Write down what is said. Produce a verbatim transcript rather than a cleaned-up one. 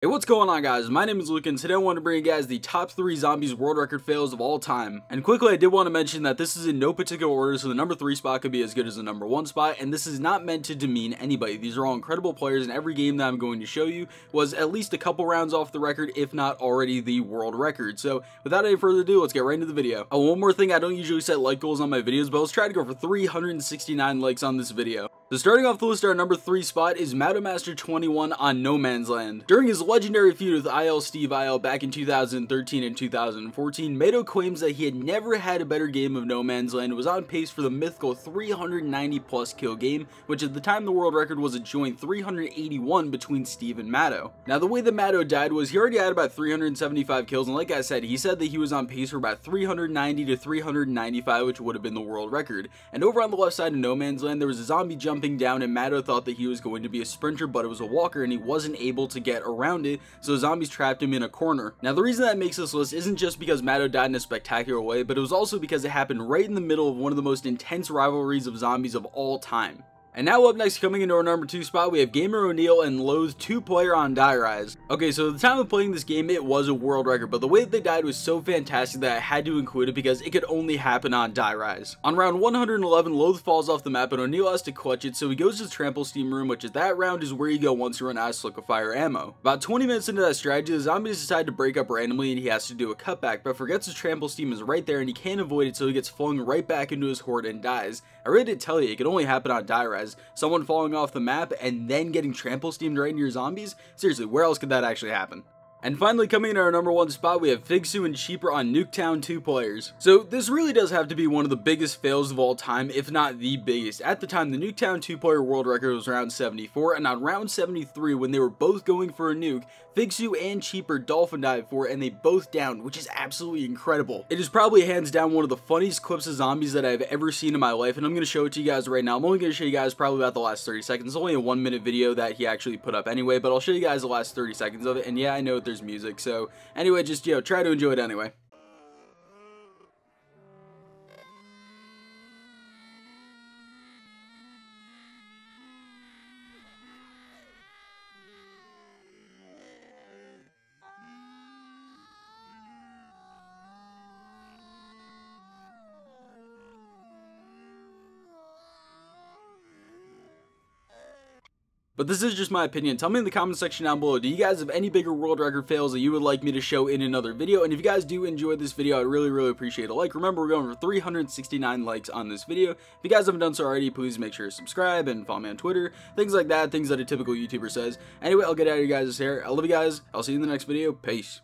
Hey, what's going on, guys? My name is Luke, and today I want to bring you guys the top three zombies world record fails of all time. And quickly, I did want to mention that this is in no particular order, so the number three spot could be as good as the number one spot, and this is not meant to demean anybody. These are all incredible players, and every game that I'm going to show you was at least a couple rounds off the record, if not already the world record. So without any further ado, let's get right into the video. Oh, one more thing, I don't usually set like goals on my videos, but let's try to go for three hundred sixty-nine likes on this video. So starting off the list, our number three spot is MatoMaster twenty-one on No Man's Land. During his legendary feud with I L Steve I L back in two thousand thirteen and two thousand fourteen, Mato claims that he had never had a better game of No Man's Land, was on pace for the mythical three hundred ninety plus kill game, which at the time the world record was a joint three hundred eighty-one between Steve and Mato. Now the way that Mato died was he already had about three hundred seventy-five kills, and like I said, he said that he was on pace for about three hundred ninety to three hundred ninety-five, which would have been the world record. And over on the left side of No Man's Land, there was a zombie jump down, and Mato thought that he was going to be a sprinter, but it was a walker and he wasn't able to get around it, so zombies trapped him in a corner. Now the reason that makes this list isn't just because Mato died in a spectacular way, but it was also because it happened right in the middle of one of the most intense rivalries of zombies of all time. And now up next, coming into our number two spot, we have Gamer zero Neil and Loathe two player on Die Rise. Okay, so at the time of playing this game, it was a world record, but the way that they died was so fantastic that I had to include it because it could only happen on Die Rise. On round one hundred eleven, Loathe falls off the map, and O'Neil has to clutch it, so he goes to the Trample Steam room, which at that round is where you go once you run out of Slick Fire ammo. About twenty minutes into that strategy, the zombies decide to break up randomly, and he has to do a cutback, but forgets his Trample Steam is right there, and he can't avoid it, so he gets flung right back into his horde and dies. I really did tell you, it could only happen on Die Rise. Someone falling off the map and then getting trample steamed right into your zombies? Seriously, where else could that actually happen? And finally, coming in our number one spot, we have Figsew and Cheaper on Nuketown two players. So this really does have to be one of the biggest fails of all time, if not the biggest. At the time, the Nuketown two player world record was round seventy-four, and on round seventy-three, when they were both going for a nuke, Figsew and Cheaper dolphin dived for it, and they both downed, which is absolutely incredible. It is probably hands down one of the funniest clips of zombies that I've ever seen in my life, and I'm going to show it to you guys right now. I'm only going to show you guys probably about the last thirty seconds. It's only a one minute video that he actually put up anyway, but I'll show you guys the last thirty seconds of it, and yeah, I know there's music, so anyway, just, you know, try to enjoy it anyway. But this is just my opinion. Tell me in the comment section down below, do you guys have any bigger world record fails that you would like me to show in another video? And if you guys do enjoy this video, I really, really appreciate a like. Remember, we're going for three hundred sixty-nine likes on this video. If you guys haven't done so already, please make sure to subscribe and follow me on Twitter. Things like that, things that a typical YouTuber says. Anyway, I'll get out of you guys' hair. I love you guys. I'll see you in the next video. Peace.